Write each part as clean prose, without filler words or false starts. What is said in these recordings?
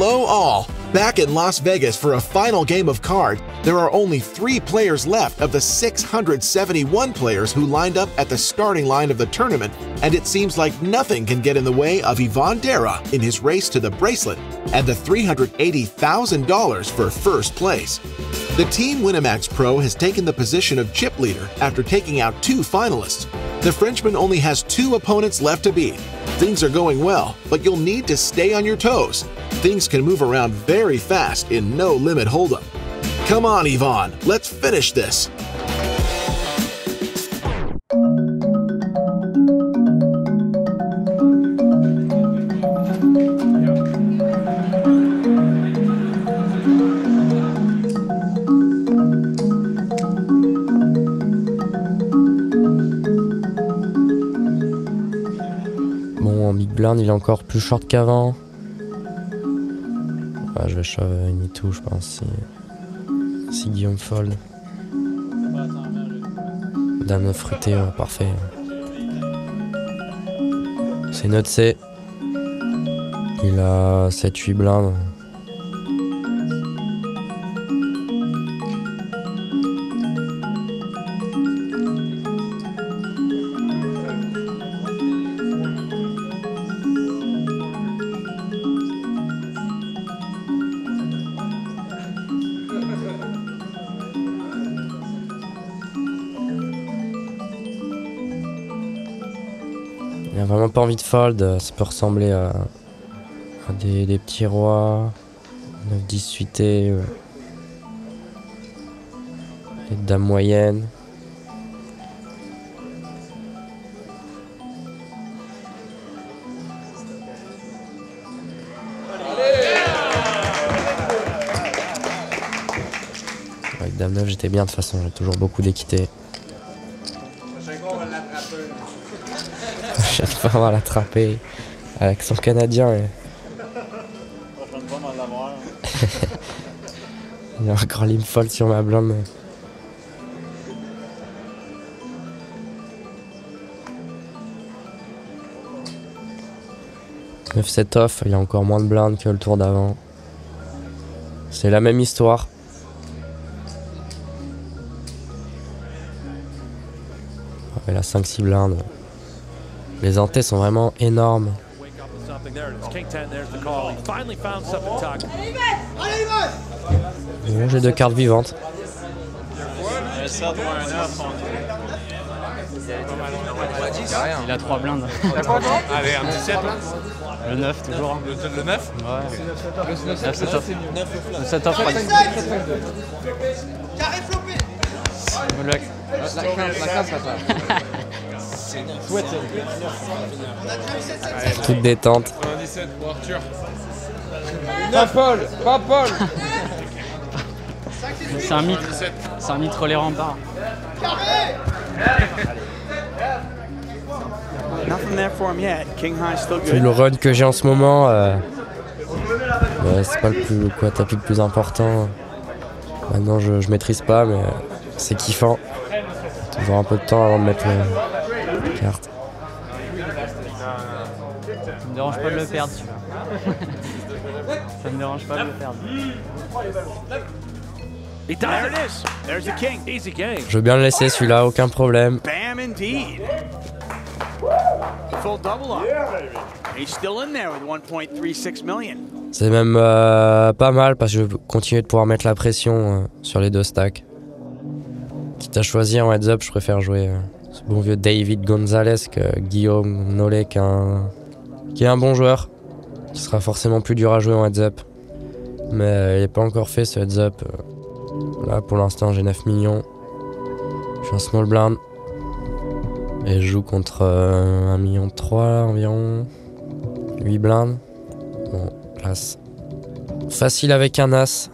Hello all! Back in Las Vegas for a final game of cards, there are only 3 players left of the 671 players who lined up at the starting line of the tournament, and it seems like nothing can get in the way of Ivan Deyra in his race to the bracelet and the $380,000 for first place. The team Winamax Pro has taken the position of chip leader after taking out 2 finalists. The Frenchman only has 2 opponents left to beat. Things are going well, but you'll need to stay on your toes. Things can move around very fast in no limit hold'em. Come on, Ivan, let's finish this. Mon big blind, il est encore plus short qu'avant. Ah, je vais shove une e2, je pense, si Guillaume fold. Dame 9 fruité, parfait. C'est notre C. Il a 7-8 blindes. Il a vraiment pas envie de fold, ça peut ressembler à des petits rois, 9-10 suité, les dames moyennes. Avec dame 9 j'étais bien de toute façon, j'ai toujours beaucoup d'équité. Chaque fois on va l'attraper à l'accent canadien. Il y a encore l'im folle sur ma blonde. Mais... 9-7 off, il y a encore moins de blindes que le tour d'avant. C'est la même histoire. Il a 5-6 blindes. Les antés sont vraiment énormes. Bon, j'ai 2 cartes vivantes. Il a 3 blindes. Allez, un petit 7. Le 9 toujours. Le 9 ? Ouais. Le 7 off. Le 7 off. Carré flopé. Toute détente. Pas Paul. C'est un mitre les remparts. Le run que j'ai en ce moment, c'est pas le quatapi le plus important. Maintenant je maîtrise pas, mais c'est kiffant. Toujours un peu de temps avant de mettre les cartes. Ça me dérange pas de le perdre, tu vois. Ça me dérange pas de le perdre. Je veux bien le laisser celui-là, aucun problème. C'est même pas mal parce que je vais continuer de pouvoir mettre la pression sur les 2 stacks. Quitte à choisir en heads up, je préfère jouer ce bon vieux David Gonzalez que Guillaume Nolec, qui est un bon joueur. Qui sera forcément plus dur à jouer en heads up. Mais il n'est pas encore fait ce heads up. Là pour l'instant j'ai 9 millions. Je suis en small blind. Et je joue contre 1,3 million environ. 8 blindes. Bon, place. Facile avec un as.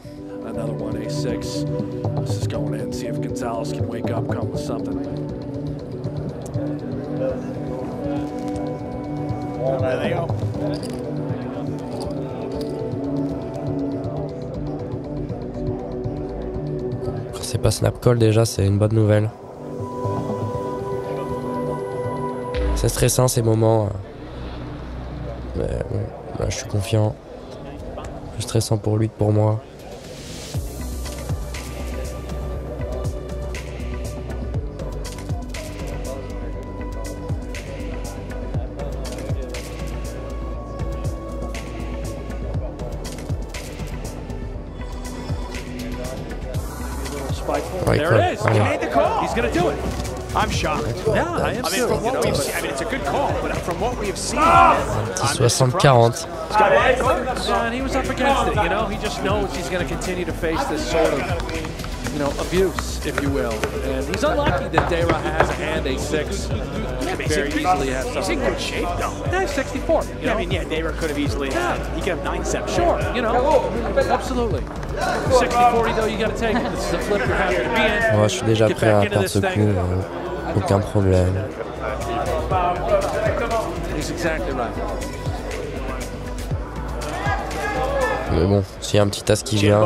C'est pas snap call déjà, c'est une bonne nouvelle. C'est stressant ces moments. Mais bon, là je suis confiant. plus stressant pour lui que pour moi. Right, there it is. He made the call. He's going to do it. I'm shocked. Yeah, I am too. I mean, it's a good call, but from what we have seen, I'm 60-40. He was up against it. You know, he just knows he's going to continue to face this sort of, you know, abuse, if you will. And he's unlucky that Deyra has and a six. Very easily has something. He's in good shape, though. That's 64. You know? I mean, yeah, Deyra could have easily. Yeah. He could have 9-7. Sure. You know, absolutely. 60-40 though, you gotta take it. This is a flip you're happy to be in. Moi, je suis déjà prêt à perdre ce coup, aucun problème. Mais bon, s'il y a un petit as qui vient,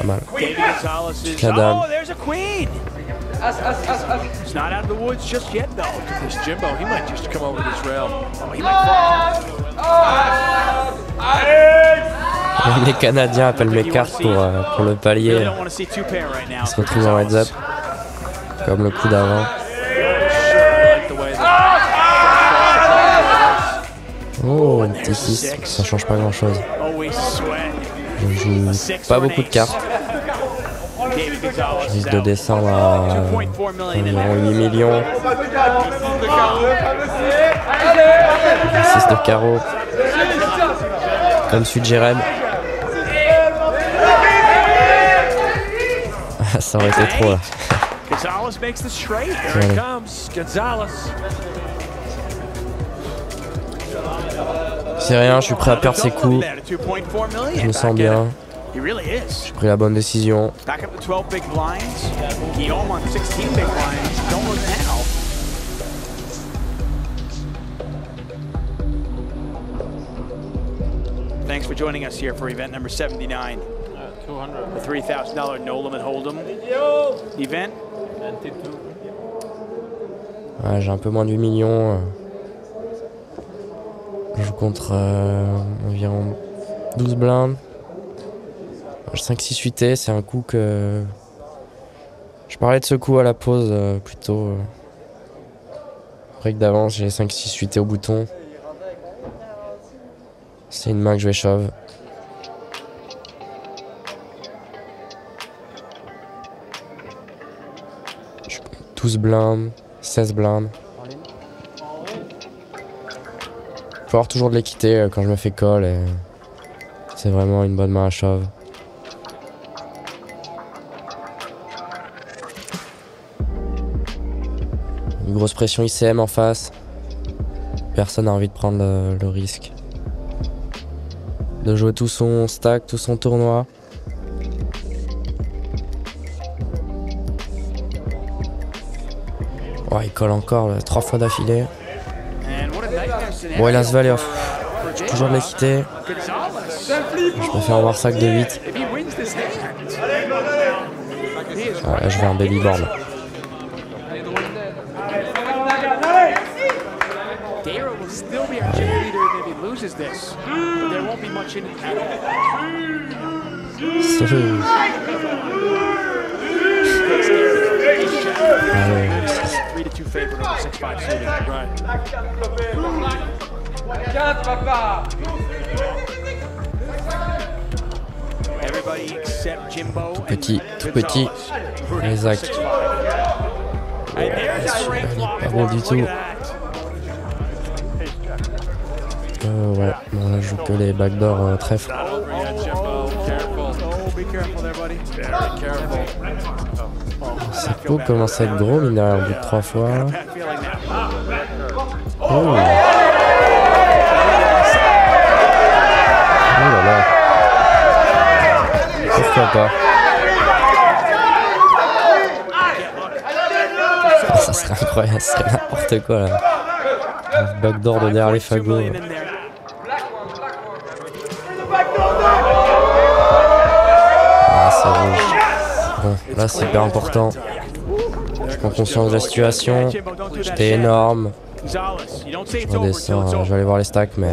pas mal. Petite la dame. It's not out of the woods just yet, though. This Jimbo, he might just come over this rail. Oh, he might fall. Les Canadiens appellent mes cartes pour le palier. Ils se retrouvent en heads up, comme le coup d'avant. Oh, un petit 6, ça change pas grand chose. Je ne joue pas beaucoup de cartes. Je risque de descendre à environ 8 millions. 6 de carreau. Comme suggéré. Ça aurait été trop là. C'est rien, je suis prêt à perdre ses coups. Je me sens bien. J'ai pris la bonne décision. Thanks for joining us here for event number 79. The $3,000 no limit hold'em event. Ouais, j'ai un peu moins de 8 millions. Je joue contre environ 12 blindes. 5-6-8, c'est un coup que... Je parlais de ce coup à la pause plutôt. Break d'avance, j'ai 5-6-8 au bouton. C'est une main que je vais shove. Je suis 12 blindes, 16 blindes. Faut avoir toujours de l'équité quand je me fais call et... C'est vraiment une bonne main à shove. Une grosse pression ICM en face. Personne n'a envie de prendre le risque de jouer tout son stack, tout son tournoi. Oh, il colle encore 3 fois d'affilée. Bon, il a ce valeur. Toujours de l'équité. Je préfère avoir sac de 8. Ah, là, je vais un baby board. Tout petit. Exact. Pas bon du tout. Ouais, bon, là je joue que les backdoors trèfle. Cette peau commence à être gros, mine derrière au bout de 3 fois. Oh là là. Pourquoi pas? Ah, ça serait incroyable, ça serait n'importe quoi là. Le backdoor de derrière les fagots. Bon, là c'est hyper important. Je prends conscience de la situation. J'étais énorme. Je redescends, je vais aller voir les stacks, mais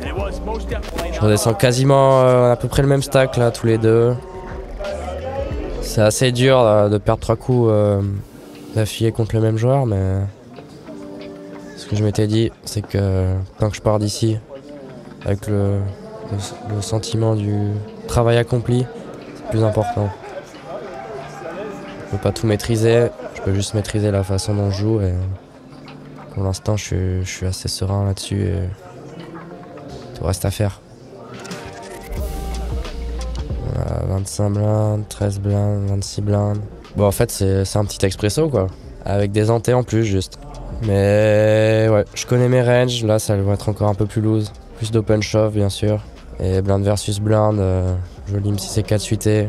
je redescends quasiment à peu près le même stack là, tous les deux. C'est assez dur là, de perdre 3 coups d'affilée contre le même joueur, mais ce que je m'étais dit, c'est que tant que je pars d'ici avec le sentiment du travail accompli, c'est plus important. Je peux pas tout maîtriser, je peux juste maîtriser la façon dont je joue et pour l'instant je suis assez serein là-dessus et tout reste à faire. Voilà, 25 blindes, 13 blindes, 26 blindes. Bon en fait c'est un petit expresso quoi, avec des antés en plus juste. Mais ouais, je connais mes ranges, là ça va être encore un peu plus loose. Plus d'open shove bien sûr, et blind versus blind, je lime si c'est 4 suités.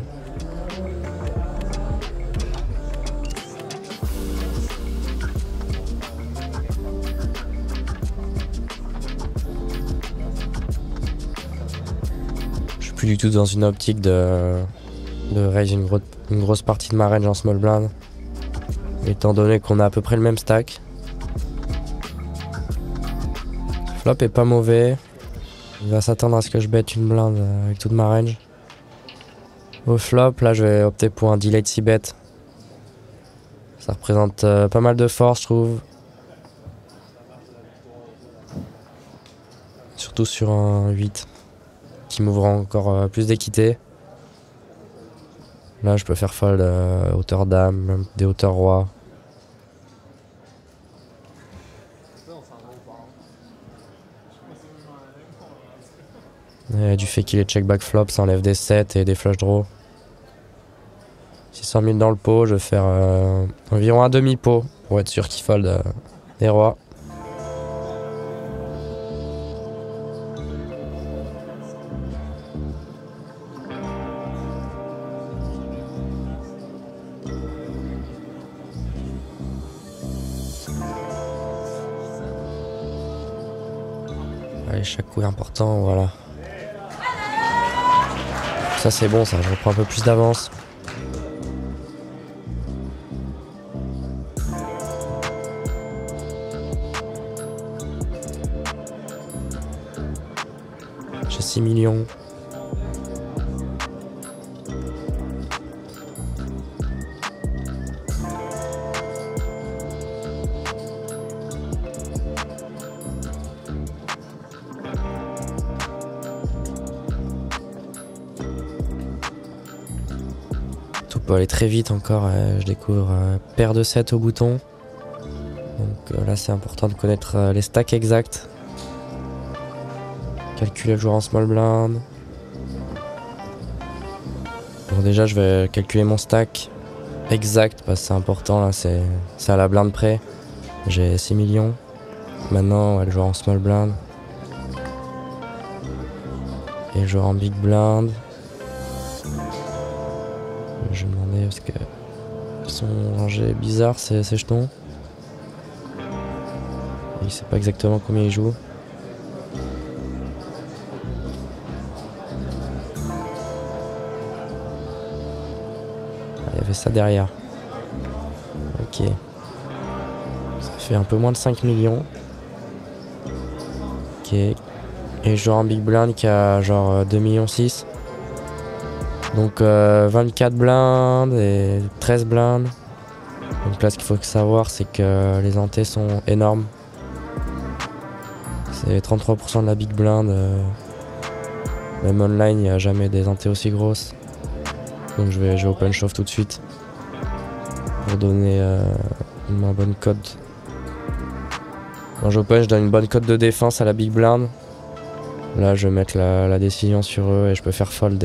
Plus du tout dans une optique de raise une grosse partie de ma range en small blind, étant donné qu'on a à peu près le même stack. Le flop est pas mauvais, il va s'attendre à ce que je bête une blinde avec toute ma range. Au flop, là je vais opter pour un delayed 6-bet, ça représente pas mal de force je trouve. Surtout sur un 8. Qui m'ouvre encore plus d'équité. Là je peux faire fold hauteur dame, même des hauteurs roi. Et du fait qu'il est check back flop, ça enlève des 7 et des flush draw. 600 000 dans le pot, je vais faire environ un demi-pot pour être sûr qu'il fold des rois. Allez, chaque coup est important, voilà. Ça c'est bon, ça, je reprends un peu plus d'avance. J'ai 6 millions. Peut aller très vite encore, je découvre paire de 7 au bouton. Donc là c'est important de connaître les stacks exacts. Calculer le joueur en small blind. Bon déjà je vais calculer mon stack exact parce que c'est important là, c'est à la blinde près. J'ai 6 millions. Maintenant ouais, le joueur en small blind. Et le joueur en big blind. Je me demandais parce que ils sont rangés bizarre ces jetons. Et il sait pas exactement combien ils jouent. Ah, il y avait ça derrière. Ok. Ça fait un peu moins de 5 millions. Ok. Et genre un big blind qui a genre 2,6 millions. Donc 24 blindes et 13 blindes. Donc là ce qu'il faut savoir c'est que les antés sont énormes. C'est 33% de la big blind. Même online il n'y a jamais des antés aussi grosses. Donc je vais open shove tout de suite. Pour donner une moins bonne cote. Quand j'open je donne une bonne cote de défense à la big blind. Là je vais mettre la décision sur eux et je peux faire fold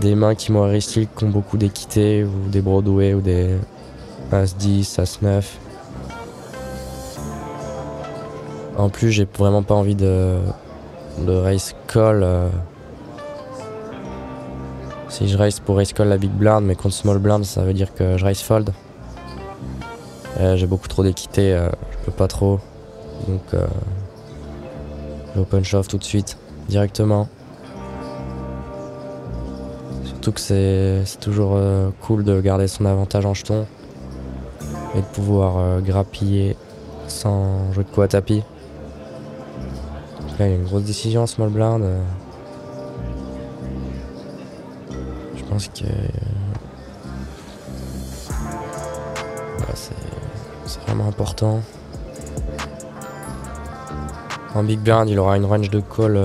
des mains qui m'ont réussi, qui ont beaucoup d'équité, ou des Broadway, ou des As-10, As-9. En plus, j'ai vraiment pas envie de raise call. Si je raise pour raise call la big blind, mais contre small blind, ça veut dire que je raise fold. J'ai beaucoup trop d'équité, je peux pas trop. Donc, j'open shove tout de suite, directement. Surtout que c'est toujours cool de garder son avantage en jeton. et de pouvoir grappiller sans jeu de coup à tapis. Là, il y a une grosse décision, small blind. Je pense que voilà, c'est vraiment important. En big blind, il aura une range de call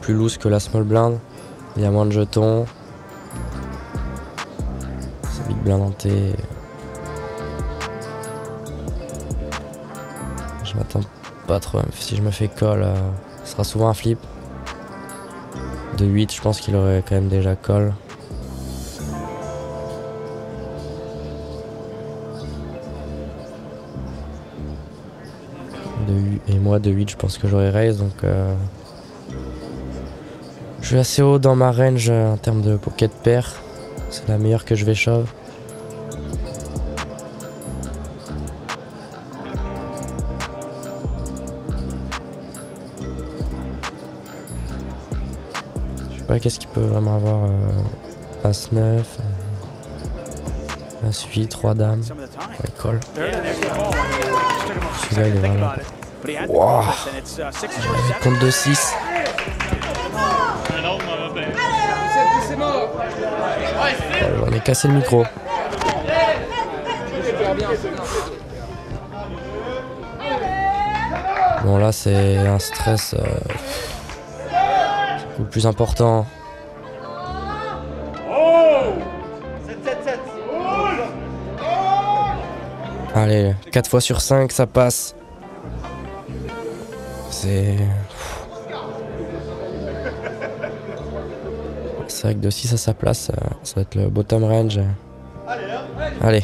plus loose que la small blind. Il y a moins de jetons. C'est big blind hanté. Je m'attends pas trop. Si je me fais call, ce sera souvent un flip. De 8, je pense qu'il aurait quand même déjà call. Et moi de 8 je pense que j'aurais raise, donc je suis assez haut dans ma range en termes de pocket pair. C'est la meilleure que je vais shove. Je sais pas qu'est-ce qu'il peut vraiment avoir. As 9, As 8, 3 dames, ouais, call. Celui-là il est vraiment... Wow. Compte de 6. On a cassé le micro. Bon là c'est un stress le plus important. Allez, 4 fois sur 5 ça passe. C'est vrai que de 6 à sa place, ça va être le bottom range. Allez.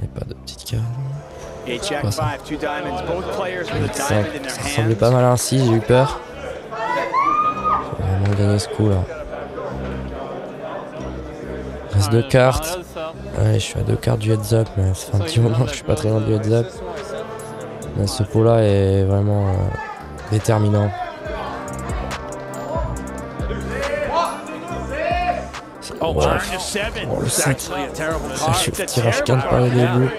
Allez, pas de petite carte. Quoi, ça, ça ressemblait pas mal à un 6, j'ai eu peur. J'ai vraiment gagné ce coup là. Reste 2 cartes. Ouais, je suis à 2 cartes du heads up, mais ça fait un petit moment que je suis pas très loin du heads up. Mais ce pot là est vraiment déterminant. Oh, wow. Oh le 7. Ça, je suis au tirage 4 par le début.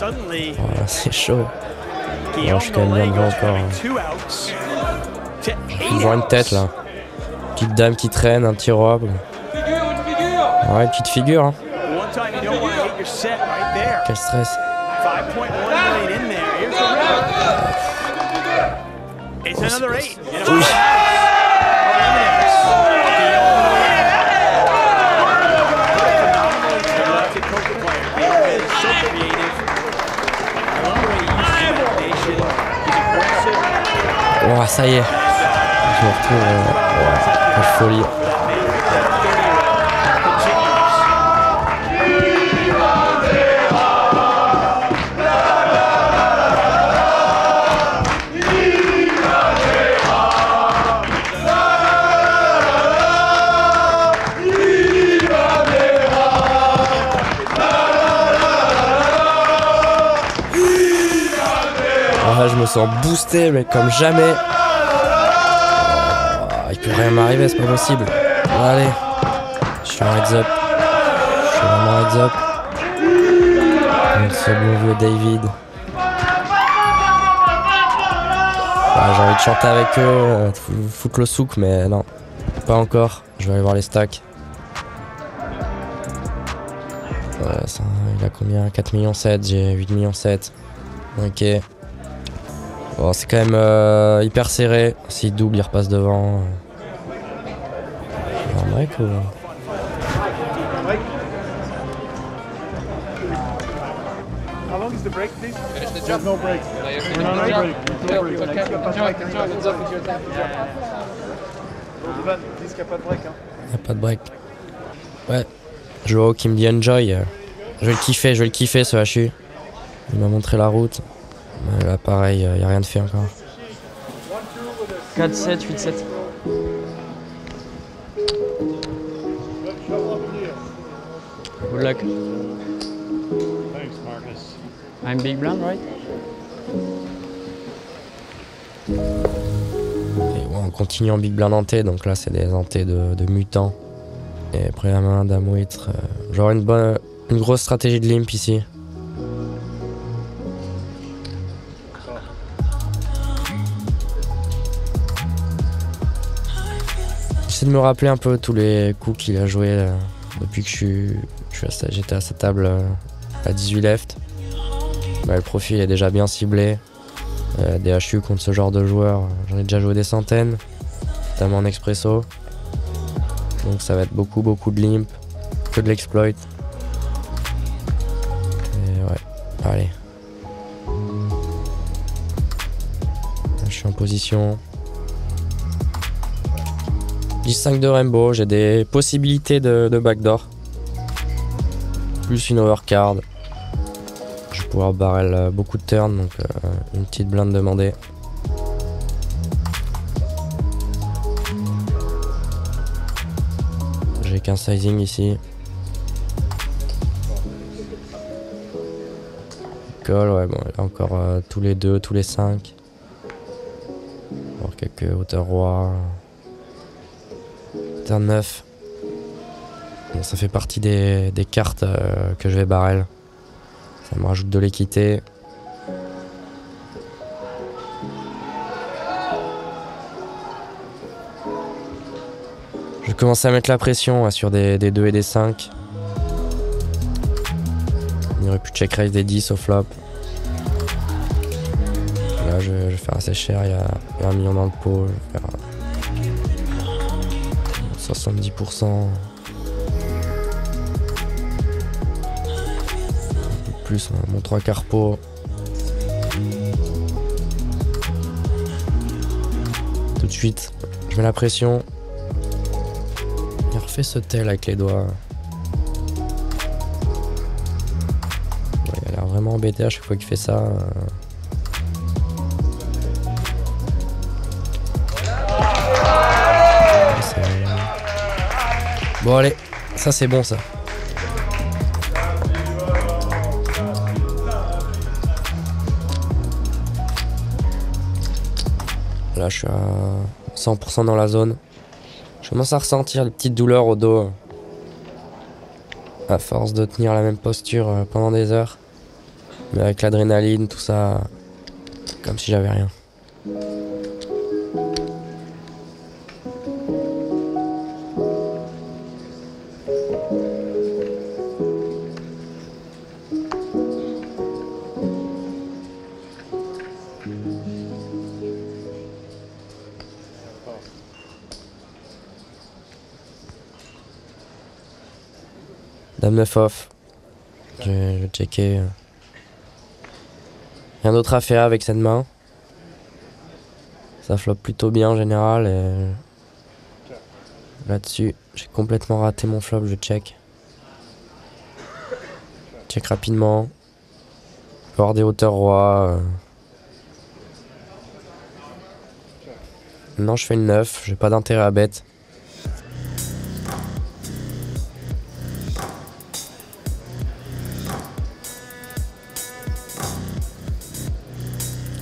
Voilà, c'est chaud. Alors, je suis quand même bien devant encore. Il voit une tête là. Petite dame qui traîne, un petit roi. Ouais, petite figure. Hein. Quel stress. Oh, oui. Oh, ça y est. Je me retrouve en folie. Je me sens boosté mais comme jamais. Oh, il peut rien m'arriver, c'est pas possible. Allez, je suis en heads up. Je suis vraiment en heads up. Ce bon vieux David. Ah, j'ai envie de chanter avec eux, foutre le souk, mais non, pas encore. Je vais aller voir les stacks. Voilà, ça, il a combien? 4,7 millions, j'ai 8,7 millions. Ok. Bon, c'est quand même hyper serré. S'il double, il repasse devant. Un break ou... Il n'y a pas de break. Ouais. Joao qui me dit enjoy. Je vais le kiffer ce HU. Il m'a montré la route. Là pareil, il n'y a rien de fait encore. 4-7, 8-7. Good luck. Thanks, Marcus. I'm big blind, right? Et on continue en big blind hanté, donc là c'est des hantés de mutants. Et après la main d'Amouitre, j'aurai une grosse stratégie de limp ici. J'essaie de me rappeler un peu tous les coups qu'il a joué là, depuis que j'étais à sa table à 18 left. Bah, le profil est déjà bien ciblé. Des HU contre ce genre de joueurs, j'en ai déjà joué des centaines, notamment en expresso. Donc ça va être beaucoup de limp, que de l'exploit. Et ouais, allez. Là, je suis en position. 10-5 de rainbow, j'ai des possibilités de backdoor. Plus une overcard. Je vais pouvoir barrel beaucoup de turns, donc une petite blinde demandée. J'ai qu'un sizing ici. Call, ouais, bon, là encore tous les deux, tous les cinq. Encore quelques hauteurs rois. Hauteur 9. Bon, ça fait partie des cartes que je vais barrel. Ça me rajoute de l'équité. Je vais commencer à mettre la pression sur des 2 et des 5. Il n'y aurait plus de check raise des 10 au flop. Là, je vais faire assez cher. Il y a 1 million dans le pot. Je vais faire 70%. Plus mon 3 quarts pot. Tout de suite, je mets la pression. Il refait ce tel avec les doigts. Ouais, il a l'air vraiment embêté à chaque fois qu'il fait ça. Bon allez, ça c'est bon ça. Là, je suis à 100% dans la zone. Je commence à ressentir les petites douleurs au dos. À force de tenir la même posture pendant des heures. Mais avec l'adrénaline, tout ça, comme si j'avais rien. Dame 9 off, je vais checker. Rien d'autre à faire avec cette main. Ça floppe plutôt bien en général. Et là-dessus, j'ai complètement raté mon flop, je check. Check rapidement. Je peux avoir des hauteurs rois. Non, je fais une 9, j'ai pas d'intérêt à bet.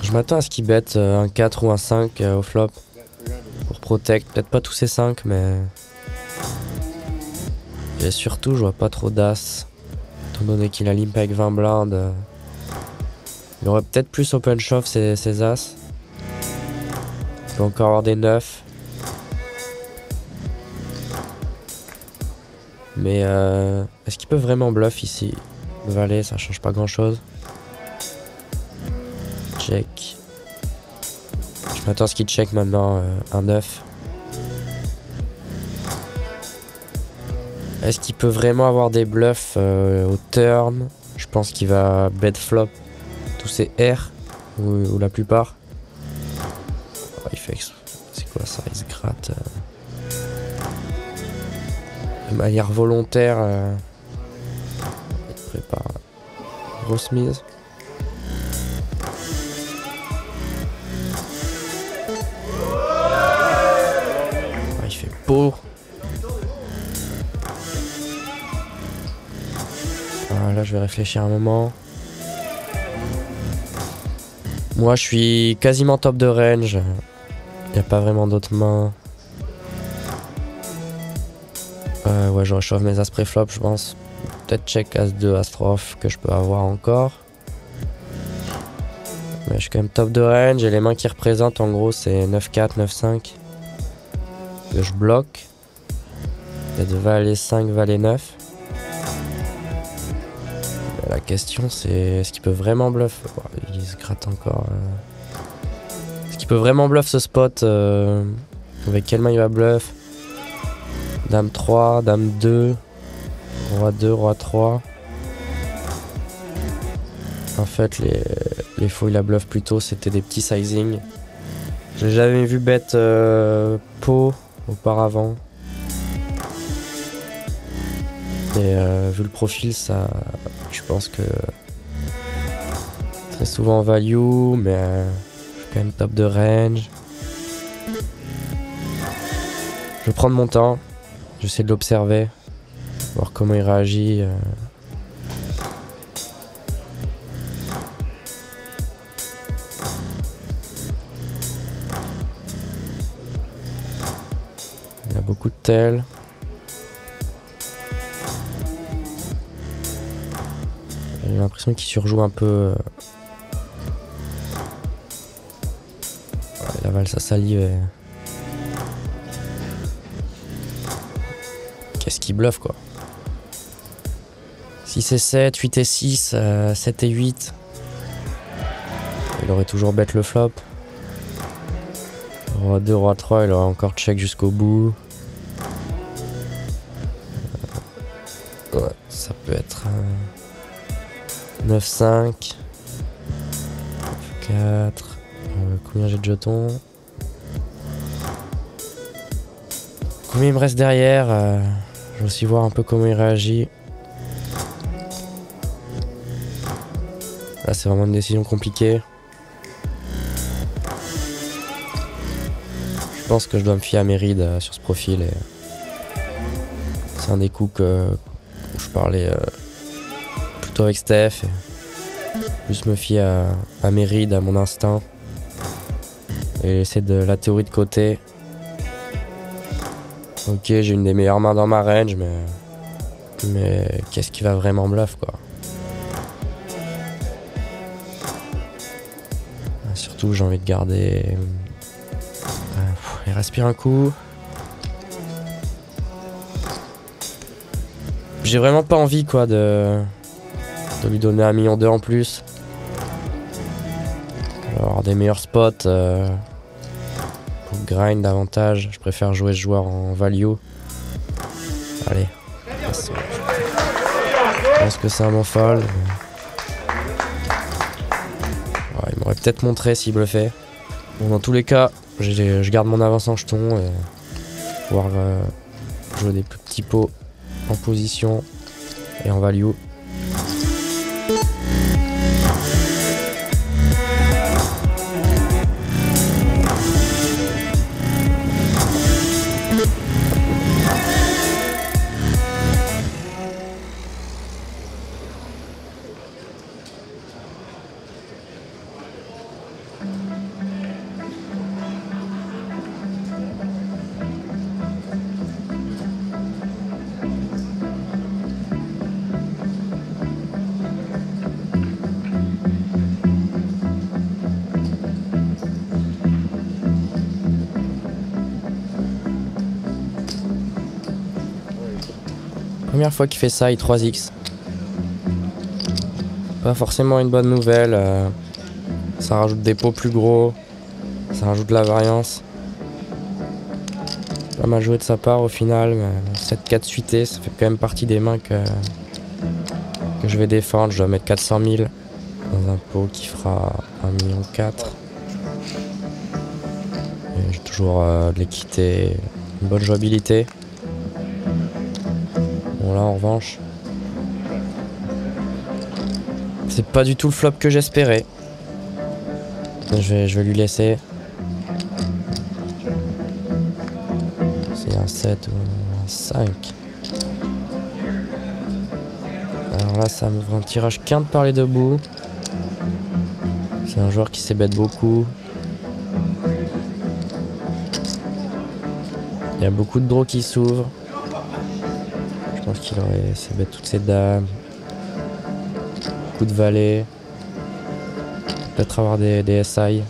Je m'attends à ce qu'il bête un 4 ou un 5 au flop pour protect, peut-être pas tous ces 5 mais... Et surtout je vois pas trop d'as, étant donné qu'il a limp avec 20 blindes. Il aurait peut-être plus open shove ses as. Il peut encore avoir des 9. Mais est-ce qu'il peut vraiment bluff ici? Valet, ça change pas grand chose. Check. Je m'attends à ce qu'il check maintenant un 9. Est-ce qu'il peut vraiment avoir des bluffs au turn? Je pense qu'il va bet flop tous ses R ou la plupart. Oh, il fait c'est quoi ça? Il se gratte de manière volontaire. Il prépare grosse mise. Là je vais réfléchir un moment. Moi je suis quasiment top de range. Il n'y a pas vraiment d'autres mains. Ouais, je réchauffe mes as pré-flop, je pense. Peut-être check As2, As3 off que je peux avoir encore. Mais je suis quand même top de range et les mains qui représentent en gros c'est 9-4, 9-5 que je bloque. Il y a de valet 5, valet 9. Mais la question c'est est-ce qu'il peut vraiment bluff? Oh, il se gratte encore. Est-ce qu'il peut vraiment bluff ce spot? Avec quelle main il va bluff? Dame 3, dame 2, roi 2, roi 3. En fait, les faux il a bluff plus tôt, c'était des petits sizing. J'ai jamais vu bête pot auparavant. Et vu le profil, ça, je pense que très souvent en value, mais je suis quand même top de range. Je vais prendre mon temps, j'essaie de l'observer, voir comment il réagit. Il y a beaucoup de tels. J'ai l'impression qu'il surjoue un peu. Il avale sa salive et... Qu'est-ce qu'il bluffe quoi? 6 et 7, 8 et 6, 7 et 8. Il aurait toujours bête le flop. Roi 2, roi 3, il aurait encore check jusqu'au bout. Ouais, ça peut être 9, 5, 4. Combien j'ai de jetons? Combien il me reste derrière? Je vais aussi voir un peu comment il réagit. Là, c'est vraiment une décision compliquée. Je pense que je dois me fier à mes rides sur ce profil. C'est un des coups où je parlais plutôt avec Steph. Plus me fier à mes rides, à mon instinct. Et laisser de la théorie de côté. Ok, j'ai une des meilleures mains dans ma range, mais qu'est-ce qui va vraiment bluff quoi? Surtout, j'ai envie de garder. Il respire un coup. J'ai vraiment pas envie quoi de lui donner 1,2 million en plus. Alors des meilleurs spots pour grind davantage. Je préfère jouer ce joueur en value. Allez. Je pense que c'est un bon fold. Ouais, il m'aurait peut-être montré s'il bluffait. Bon, dans tous les cas. Je garde mon avance en jeton et pouvoir jouer des plus petits pots en position et en value. Première fois qu'il fait ça, il 3x. Pas forcément une bonne nouvelle. Ça rajoute des pots plus gros. Ça rajoute de la variance. Pas mal joué de sa part au final. 7-4 suité, ça fait quand même partie des mains que je vais défendre. Je dois mettre 400 000 dans un pot qui fera 1,4 million. J'ai toujours de l'équité, une bonne jouabilité. Bon là en revanche, c'est pas du tout le flop que j'espérais. Je vais lui laisser. C'est un 7 ou un 5. Alors là ça m'ouvre un tirage quinte par les deux bouts. C'est un joueur qui s'ébête beaucoup. Il y a beaucoup de draws qui s'ouvrent. pense qu'il aurait ses bêtes toutes ses dames. Coup de valet. Peut-être avoir des SI.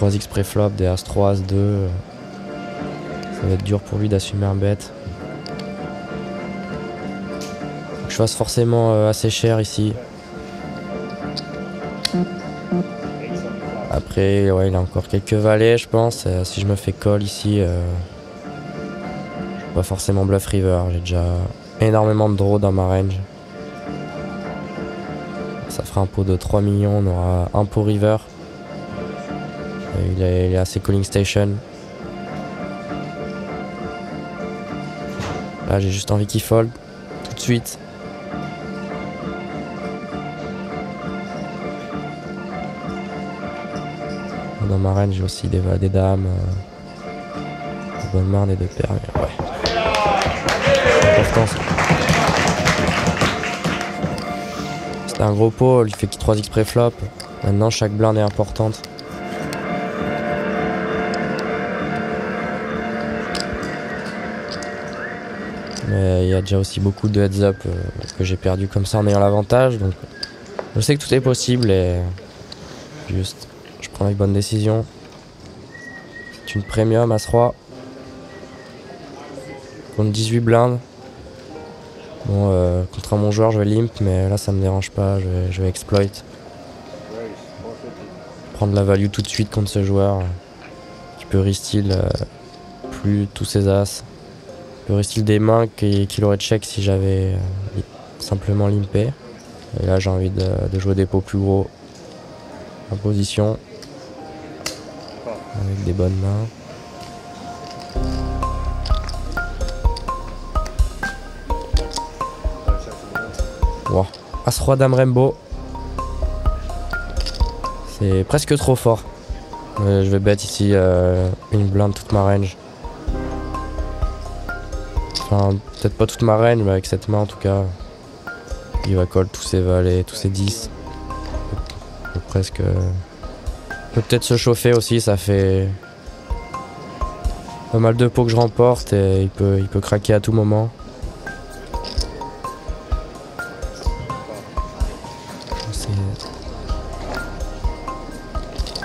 3x préflop, des As-3, As-2. Ça va être dur pour lui d'assumer un bet. Faut que je fasse forcément assez cher ici. Après, ouais, il a encore quelques valets, je pense. Si je me fais call ici, je vais pas forcément bluff river. J'ai déjà énormément de draws dans ma range. Ça fera un pot de 3 millions. On aura un pot river. Il est assez calling station. Là, j'ai juste envie qu'il fold tout de suite. Dans ma range, j'ai aussi des dames, des bonnes mains, des deux paires. Ouais. C'est un gros pot, il fait 3x préflop. Maintenant, chaque blinde est importante. Mais il y a déjà aussi beaucoup de heads up que j'ai perdu comme ça en ayant l'avantage, donc je sais que tout est possible et juste je prends les bonnes décisions. C'est une premium As-3 contre 18 blindes. Bon, contre un bon joueur je vais limp, mais là ça me dérange pas, je vais exploit. Prendre la value tout de suite contre ce joueur qui peut resteal plus tous ses as. Le restyle des mains qu'il aurait check si j'avais simplement limpé. Et là j'ai envie de jouer des pots plus gros en position avec des bonnes mains. Wow. As-3 dame rainbow. C'est presque trop fort. Je vais bet ici une blinde toute ma range. Enfin, peut-être pas toute ma range, mais avec cette main en tout cas, il va coller tous ses valets, tous ses 10. Il peut presque. Il peut peut-être se chauffer aussi, ça fait pas mal de pots que je remporte et il peut craquer à tout moment. C'est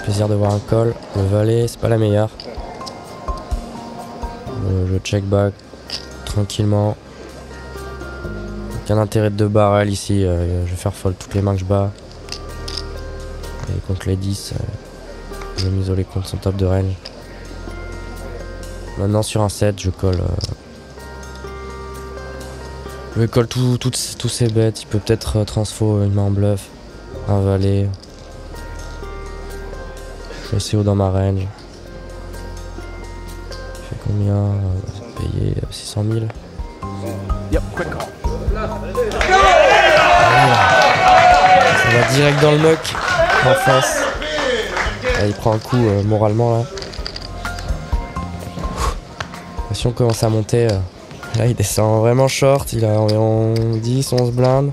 plaisir de voir un call. Le valet, c'est pas la meilleure. Je check back. Tranquillement. Aucun intérêt de deux barrels ici. Je vais faire fold toutes les mains que je bats. Et contre les 10, je vais m'isoler contre son top de range. Maintenant sur un 7, je colle. Je vais coller tous ces bêtes. Il peut peut-être transfo une main en bluff, un valet. Je vais essayer haut dans ma range. Je fais combien payer 600 000. Ça va direct dans le muck en face. Là, il prend un coup moralement là. Si on commence à monter, là il descend vraiment short, il a environ 10, 11 blindes.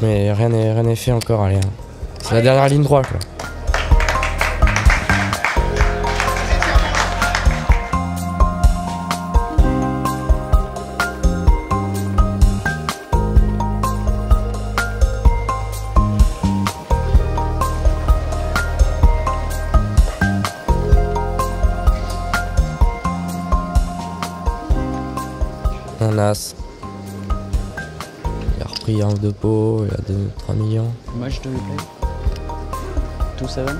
Mais rien n'est fait encore, allez. C'est la dernière ligne droite là. Un as. Il a repris un ou deux pots, il a 3 millions. Match de replay. Tout ça va ?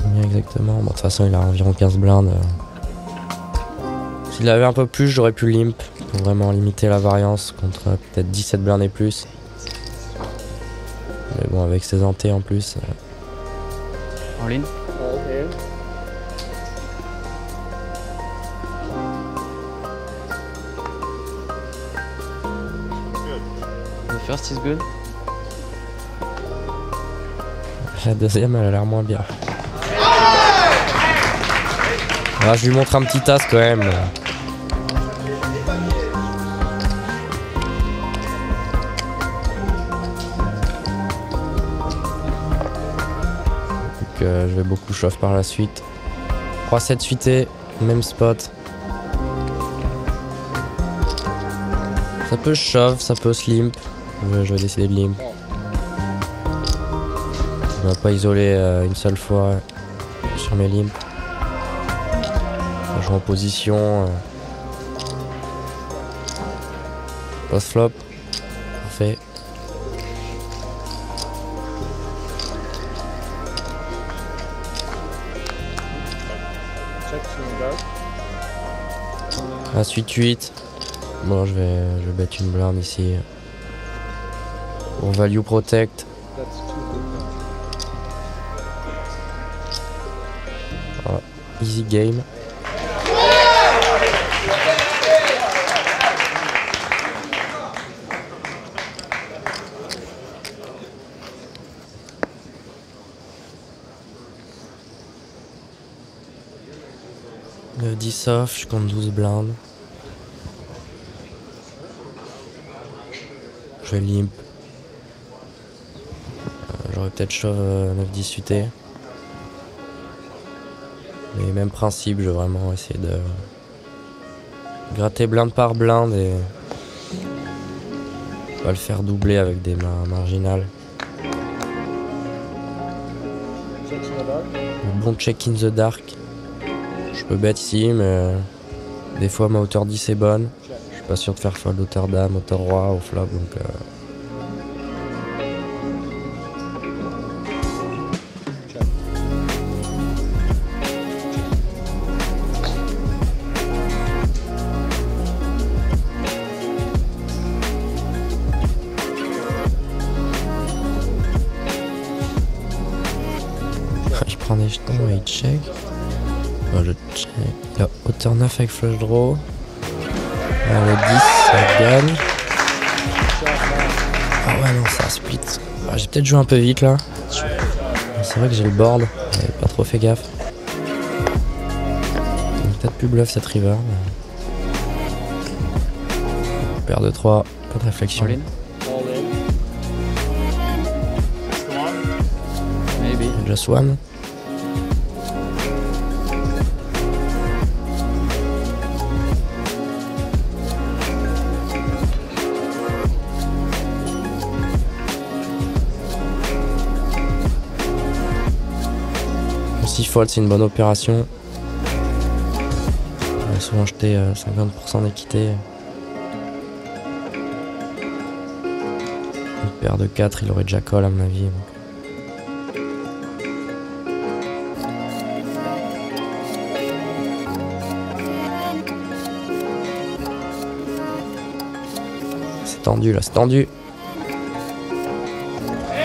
Combien exactement ? Bon, de toute façon, il a environ 15 blindes. S'il avait un peu plus, j'aurais pu limp pour vraiment limiter la variance contre peut-être 17 blindes et plus. Mais bon, avec ses antés en plus. En ligne ? First is good. La deuxième, elle a l'air moins bien. Ah, je lui montre un petit as quand même. Donc, je vais beaucoup chauffer par la suite. 3-7 suité, même spot. Ça peut shove, ça peut slimp. Je vais décider de limp. On va pas isoler une seule fois sur mes limps. Je joue en position. Post flop. Parfait. À suite 8. Bon, je vais battre une blinde ici. On value protect. Voilà. Easy game. Le 10 off, je compte 12 blindes. Je vais limp. J'aurais peut-être shove 9-10 suité. Mais même principe, je vais vraiment essayer de gratter blinde par blinde et on va le faire doubler avec des mains marginales. Un bon check in the dark. Je peux bet ici, mais des fois ma hauteur 10 est bonne. Pas sûr de faire fold hauteur dame, hauteur roi au flop, donc je prends des jetons et il check. Bon, je check la hauteur 9 avec flush draw. Le 10, ça gagne. Ah ouais, non, ça split. Ah, j'ai peut-être joué un peu vite là. C'est vrai que j'ai le board, j'avais pas trop fait gaffe. Peut-être plus bluff cette river. Mais... paire de 3, pas de réflexion. Just one. Fold, c'est une bonne opération. On a souvent jeté 50% d'équité. Une paire de 4, il aurait déjà call à mon avis. Donc. C'est tendu là, c'est tendu.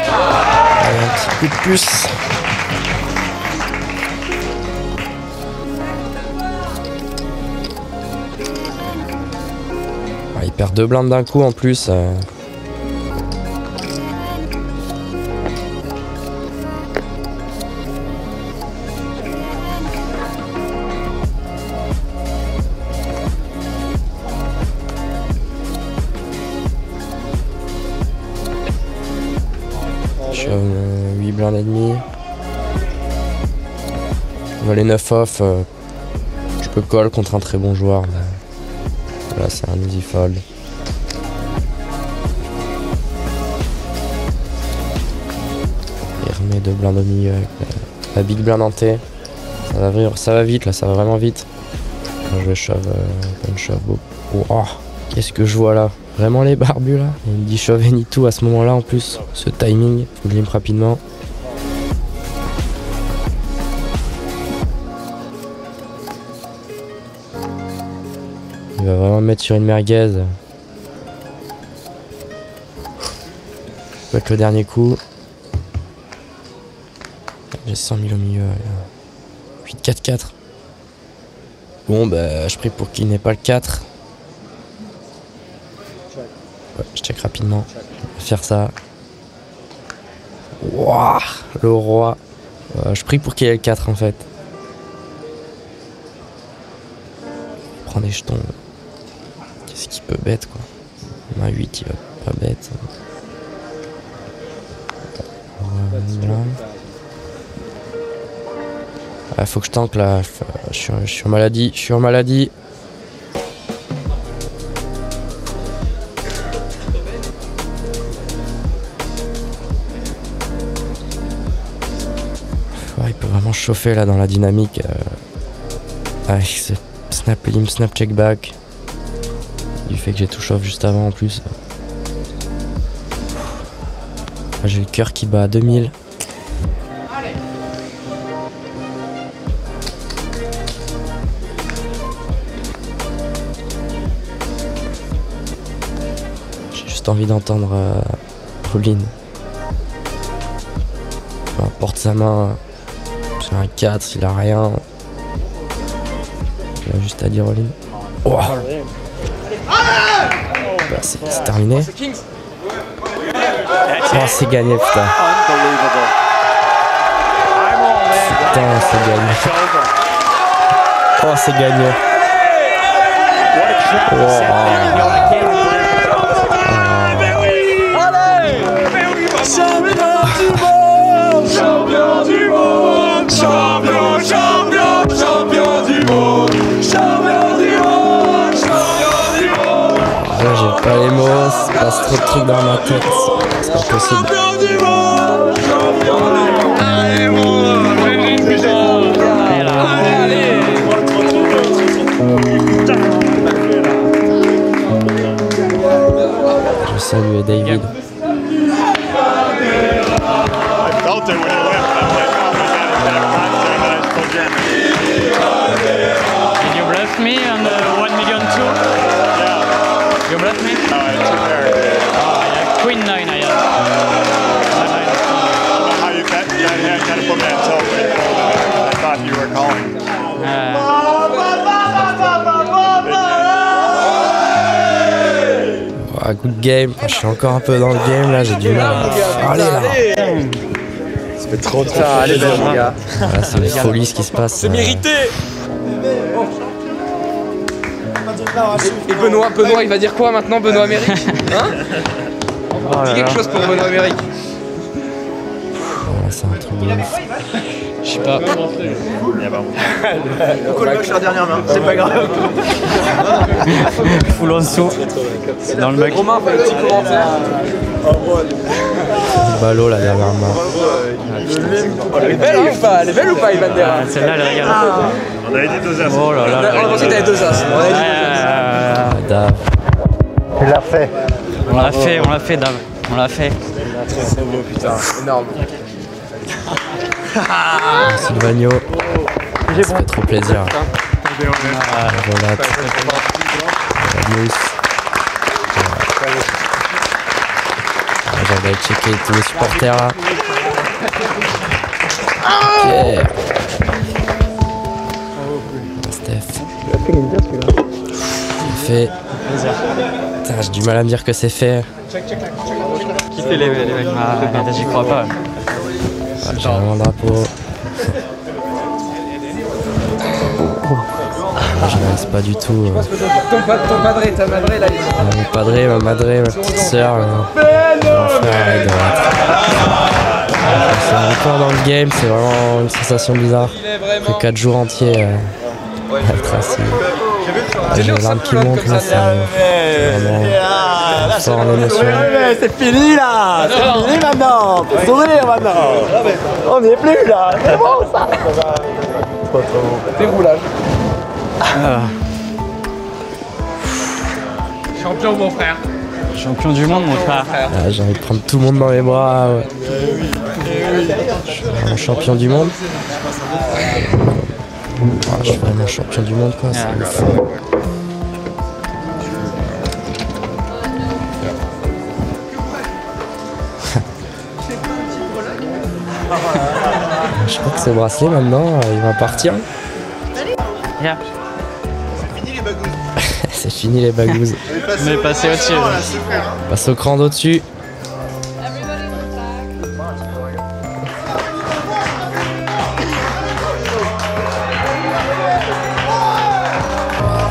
Allez, un petit coup de puce. Il perd deux blindes d'un coup en plus. Je suis à 8 blindes et demi. On va les 9 off. Je peux call contre un très bon joueur. Mais... voilà, c'est un easy fold. Il remet deux blindes au milieu avec la big blinde en T. Ça va vite là, ça va vraiment vite. Je vais shove, shove. Oh, qu'est-ce que je vois là? Vraiment les barbus là? Il me dit shove any two à ce moment-là en plus. Ce timing, faut que je limpe rapidement. Il va vraiment me mettre sur une merguez. Peut-être le dernier coup. J'ai 100 000 au milieu. 8-4-4. Bon, bah, je prie pour qu'il n'ait pas le 4. Ouais, je check rapidement. Je vais faire ça. Wouah, le roi. Je prie pour qu'il ait le 4 en fait. Je prends des jetons. Qu'est-ce qu'il peut bête quoi? On a 8, il va pas bête. Voilà. Ah, faut que je tank là, je suis en maladie, je suis en maladie. vraiment chauffé là dans la dynamique. Avec ce snap lim, snap check back. Du fait que j'ai tout chauffe juste avant en plus. J'ai le cœur qui bat à 2000. J'ai juste envie d'entendre Pauline. Peu importe sa main. C'est un 4, il a rien. Il a juste à dire Pauline. Wow. Bah, c'est terminé. Oh, c'est gagné, putain. Putain, c'est gagné. Oh, c'est gagné. Wow. Champion du monde, champion, champion, champion du monde, champion du monde, champion du monde. Là, j'ai pas les mots, il passe trop de trucs dans ma tête. C'est pas possible. Allez, je salue David. Did you bluff me on the 1,000,002? Yeah. You bluff me? No, it's fair. I have Queen 9. I have. How you bet? Yeah, kind of put me on top. I thought you were calling. Wow, good game. Je suis encore un peu dans le game là. J'ai du mal. Allez là. Ça fait trop trop ça, allez, les gars. Voilà, c'est une folie ce qui se passe. C'est mérité. Et Benoît, il va dire quoi maintenant, Benoît Amérique? Hein? Oh, dis quelque chose pour Benoît Amérique. Voilà, c'est un truc de ouf. Je sais pas. Pourquoi le gars, je suis la dernière main? C'est pas grave. Full en dessous. C'est dans le mec. Romain, fais le petit commentaire. Ballot la dernière main. Elle est belle ou pas? Elle est belle ou pas, Ivan Deyra? Celle-là, elle regarde. On avait dit 2 as. Oh là là. On a pensé que t'avais 2 as. Dave. Tu l'as fait. On l'a fait, Dave. On l'a fait. C'est beau, putain. Énorme. Sylvagno. Ça fait trop plaisir. On va checker tous les supporters là. Yeah. Steph. C'est fait. Putain, j'ai du mal à me dire que c'est fait. Quittez les mecs. Ah, j'y crois pas. Ah, j'ai vraiment le drapeau. Je ne laisse pas du tout. Mon padré, ma petite soeur. C'est encore dans le game, c'est vraiment une sensation bizarre. Après 4 jours entiers, j'ai les larmes qui montent, là, c'est vraiment fort en émotion. C'est fini là, c'est fini maintenant, faut sourire maintenant. On n'y est plus là, c'est bon ça. Déroulage. Champion mon frère. Champion du monde mon frère. Ah, j'ai envie de prendre tout le monde dans les bras. Ouais. Je suis vraiment champion du monde. Ah, je suis vraiment champion du monde quoi. Je crois que ce bracelet maintenant, il va partir. Yeah. C'est fini les bagouses. On est passé au-dessus. On passe au cran d'au-dessus.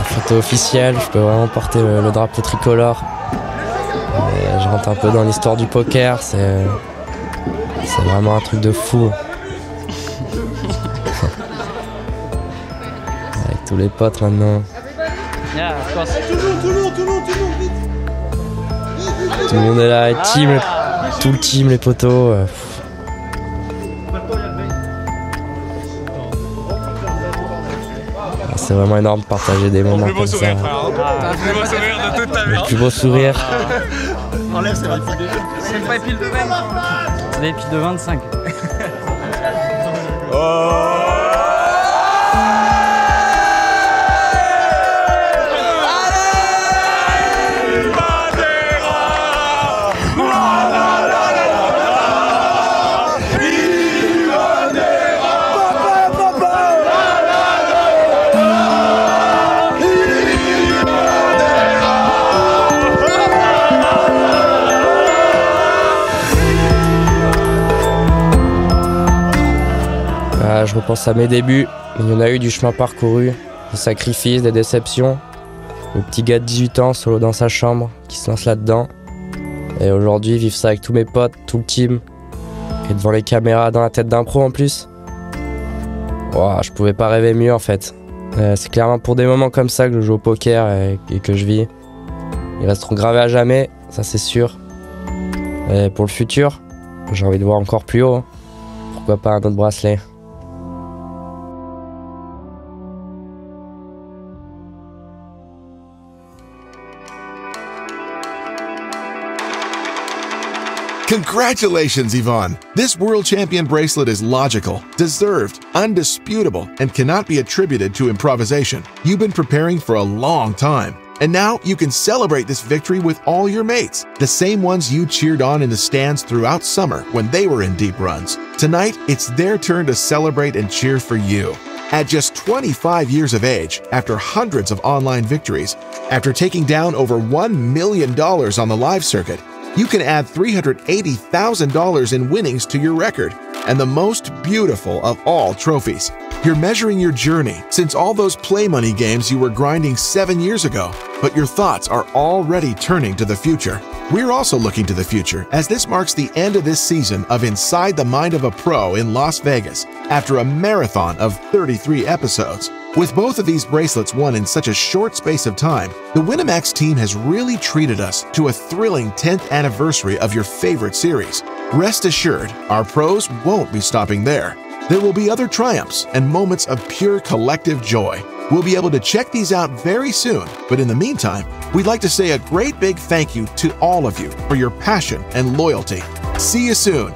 Photo officielle, je peux vraiment porter le drapeau tricolore. Et je rentre un peu dans l'histoire du poker, c'est vraiment un truc de fou. Avec tous les potes maintenant. Yeah, of course. Tout le monde est là, team, tout le team, les potos. c'est vraiment énorme de partager des moments comme ça. Mon plus beau sourire, frère. Ton plus beau sourire de toute ta vie. Mon plus beau sourire. Enlève, c'est 25. C'est pas épile de 20. C'est épile de 25. Oh. Je repense à mes débuts, il y en a eu du chemin parcouru, des sacrifices, des déceptions. Le petit gars de 18 ans, solo dans sa chambre, qui se lance là-dedans. Et aujourd'hui, vivre ça avec tous mes potes, tout le team, et devant les caméras, dans la tête d'un pro en plus. Wow, je pouvais pas rêver mieux en fait. C'est clairement pour des moments comme ça que je joue au poker et que je vis. Ils resteront gravés à jamais, ça c'est sûr. Et pour le futur, j'ai envie de voir encore plus haut. Pourquoi pas un autre bracelet? Congratulations, Ivan! This world champion bracelet is logical, deserved, undisputable, and cannot be attributed to improvisation. You've been preparing for a long time, and now you can celebrate this victory with all your mates, the same ones you cheered on in the stands throughout summer when they were in deep runs. Tonight, it's their turn to celebrate and cheer for you. At just 25 years of age, after hundreds of online victories, after taking down over $1 million on the live circuit, you can add $380,000 in winnings to your record and the most beautiful of all trophies. You're measuring your journey since all those play money games you were grinding 7 years ago, but your thoughts are already turning to the future. We're also looking to the future as this marks the end of this season of Inside the Mind of a Pro in Las Vegas after a marathon of 33 episodes. With both of these bracelets won in such a short space of time, the Winamax team has really treated us to a thrilling 10th anniversary of your favorite series. Rest assured, our pros won't be stopping there. There will be other triumphs and moments of pure collective joy. We'll be able to check these out very soon, but in the meantime, we'd like to say a great big thank you to all of you for your passion and loyalty. See you soon.